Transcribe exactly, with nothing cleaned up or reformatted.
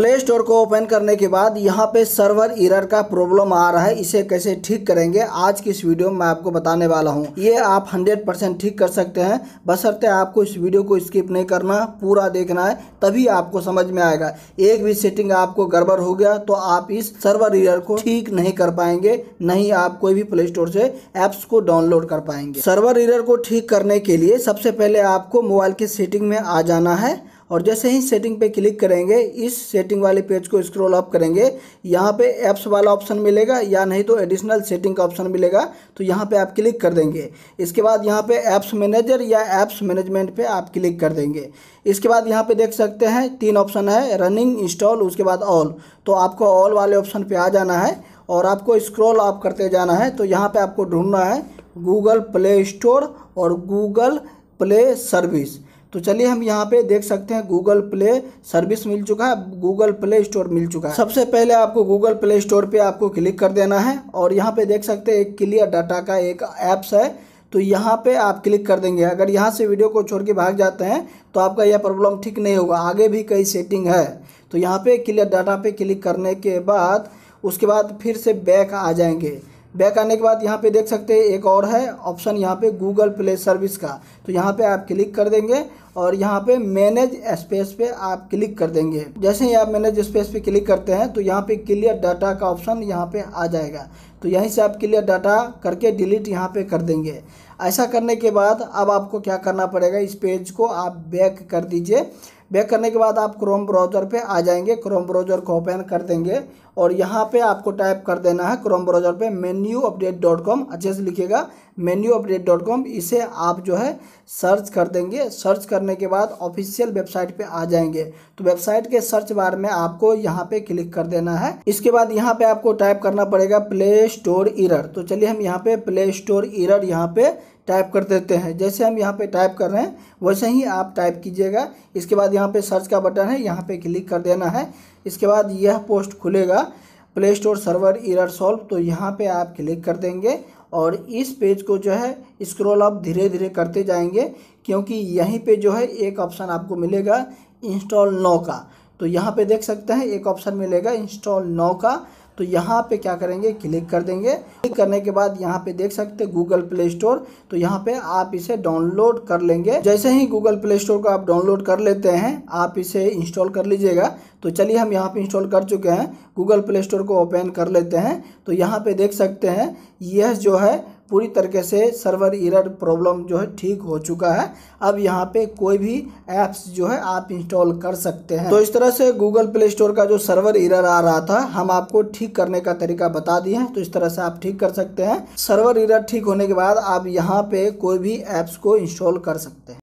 Play Store को open करने के बाद यहाँ पे सर्वर एरर का प्रॉब्लम आ रहा है, इसे कैसे ठीक करेंगे आज की इस वीडियो में मैं आपको बताने वाला हूँ। ये आप हंड्रेड परसेंट ठीक कर सकते हैं, बशर्ते आपको इस वीडियो को स्किप नहीं करना, पूरा देखना है तभी आपको समझ में आएगा। एक भी सेटिंग आपको गड़बड़ हो गया तो आप इस सर्वर एरर को ठीक नहीं कर पाएंगे, नहीं आप कोई भी प्ले स्टोर से ऐप्स को डाउनलोड कर पाएंगे। सर्वर एरर को ठीक करने के लिए सबसे पहले आपको मोबाइल की सेटिंग में आ जाना है और जैसे ही सेटिंग पे क्लिक करेंगे इस सेटिंग वाले पेज को स्क्रॉल अप करेंगे, यहाँ पे ऐप्स वाला ऑप्शन मिलेगा या नहीं तो एडिशनल सेटिंग का ऑप्शन मिलेगा, तो यहाँ पे आप क्लिक कर देंगे। इसके बाद यहाँ पे ऐप्स मैनेजर या ऐप्स मैनेजमेंट पे आप क्लिक कर देंगे। इसके बाद यहाँ पे देख सकते हैं तीन ऑप्शन है, रनिंग, इंस्टॉल, उसके बाद ऑल, तो आपको ऑल वाले ऑप्शन पर आ जाना है और आपको स्क्रॉल अप करते जाना है। तो यहाँ पर आपको ढूँढना है गूगल प्ले स्टोर और गूगल प्ले सर्विस। तो चलिए हम यहाँ पे देख सकते हैं गूगल प्ले सर्विस मिल चुका है, गूगल प्ले स्टोर मिल चुका है। सबसे पहले आपको गूगल प्ले स्टोर पे आपको क्लिक कर देना है और यहाँ पे देख सकते हैं एक क्लियर डाटा का एक ऐप्स है, तो यहाँ पे आप क्लिक कर देंगे। अगर यहाँ से वीडियो को छोड़ के भाग जाते हैं तो आपका यह प्रॉब्लम ठीक नहीं होगा, आगे भी कई सेटिंग है। तो यहाँ पर क्लियर डाटा पर क्लिक करने के बाद उसके बाद फिर से बैक आ जाएंगे। बैक आने के बाद यहाँ पे देख सकते हैं एक और है ऑप्शन यहाँ पे गूगल प्ले सर्विस का, तो यहाँ पे आप क्लिक कर देंगे और यहाँ पे मैनेज स्पेस पे आप क्लिक कर देंगे। जैसे ही आप मैनेज स्पेस पे क्लिक करते हैं तो यहाँ पे क्लियर डाटा का ऑप्शन यहाँ पे आ जाएगा, तो यहीं से आप क्लियर डाटा करके डिलीट यहाँ पे कर देंगे। ऐसा करने के बाद अब आपको क्या करना पड़ेगा, इस पेज को आप बैक कर दीजिए। बैक करने के बाद आप क्रोम ब्राउज़र पे आ जाएंगे, क्रोम ब्राउज़र को ओपन कर देंगे और यहाँ पे आपको टाइप कर देना है क्रोम ब्राउज़र पे मेन्यू अपडेट डॉट कॉम, अच्छे से लिखिएगा मेन्यू अपडेट डॉट कॉम। इसे आप जो है सर्च कर देंगे। सर्च करने के बाद ऑफिशियल वेबसाइट पे आ जाएंगे, तो वेबसाइट के सर्च बार में आपको यहाँ पे क्लिक कर देना है। इसके बाद यहाँ पे आपको टाइप करना पड़ेगा प्ले स्टोर एरर, तो चलिए हम यहाँ पे प्ले स्टोर एरर यहाँ पे टाइप कर देते हैं। जैसे हम यहाँ पे टाइप कर रहे हैं वैसे ही आप टाइप कीजिएगा। इसके बाद यहाँ पे सर्च का बटन है, यहाँ पे क्लिक कर देना है। इसके बाद यह पोस्ट खुलेगा Play Store server error solve, तो यहाँ पे आप क्लिक कर देंगे और इस पेज को जो है स्क्रॉल अप धीरे धीरे करते जाएंगे, क्योंकि यहीं पे जो है एक ऑप्शन आपको मिलेगा इंस्टॉल नाउ का, तो यहाँ पे देख सकते हैं एक ऑप्शन मिलेगा इंस्टॉल नाउ का, तो यहाँ पे क्या करेंगे क्लिक कर देंगे। क्लिक करने के बाद यहाँ पे देख सकते हैं गूगल प्ले स्टोर, तो यहाँ पे आप इसे डाउनलोड कर लेंगे। जैसे ही गूगल प्ले स्टोर को आप डाउनलोड कर लेते हैं आप इसे इंस्टॉल कर लीजिएगा। तो चलिए हम यहाँ पे इंस्टॉल कर चुके हैं, गूगल प्ले स्टोर को ओपन कर लेते हैं। तो यहाँ पे देख सकते हैं यह जो है पूरी तरीके से सर्वर एरर प्रॉब्लम जो है ठीक हो चुका है। अब यहाँ पे कोई भी ऐप्स जो है आप इंस्टॉल कर सकते हैं। तो इस तरह से गूगल प्ले स्टोर का जो सर्वर एरर आ रहा था हम आपको ठीक करने का तरीका बता दिए हैं, तो इस तरह से आप ठीक कर सकते हैं। सर्वर एरर ठीक होने के बाद आप यहाँ पे कोई भी ऐप्स को इंस्टॉल कर सकते हैं।